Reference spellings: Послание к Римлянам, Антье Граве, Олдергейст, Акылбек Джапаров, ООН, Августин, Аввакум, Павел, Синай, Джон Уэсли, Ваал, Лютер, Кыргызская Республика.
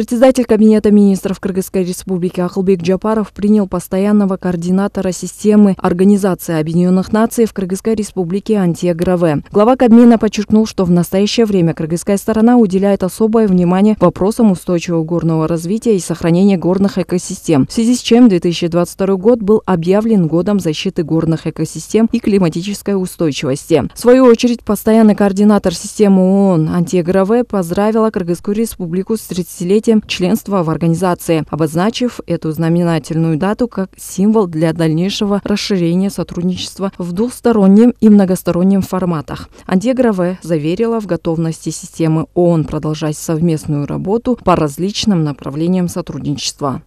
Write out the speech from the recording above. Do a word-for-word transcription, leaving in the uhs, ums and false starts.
Председатель Кабинета министров Кыргызской Республики Акылбек Джапаров принял постоянного координатора системы Организации Объединенных Наций в Кыргызской Республике Антье Граве. Глава Кабмина подчеркнул, что в настоящее время кыргызская сторона уделяет особое внимание вопросам устойчивого горного развития и сохранения горных экосистем, в связи с чем две тысячи двадцать второй год был объявлен годом защиты горных экосистем и климатической устойчивости. В свою очередь, постоянный координатор системы ООН Антье Граве поздравила Кыргызскую Республику с тридцатилетием членства в организации, обозначив эту знаменательную дату как символ для дальнейшего расширения сотрудничества в двустороннем и многостороннем форматах. Антье Граве заверила в готовности системы ООН продолжать совместную работу по различным направлениям сотрудничества.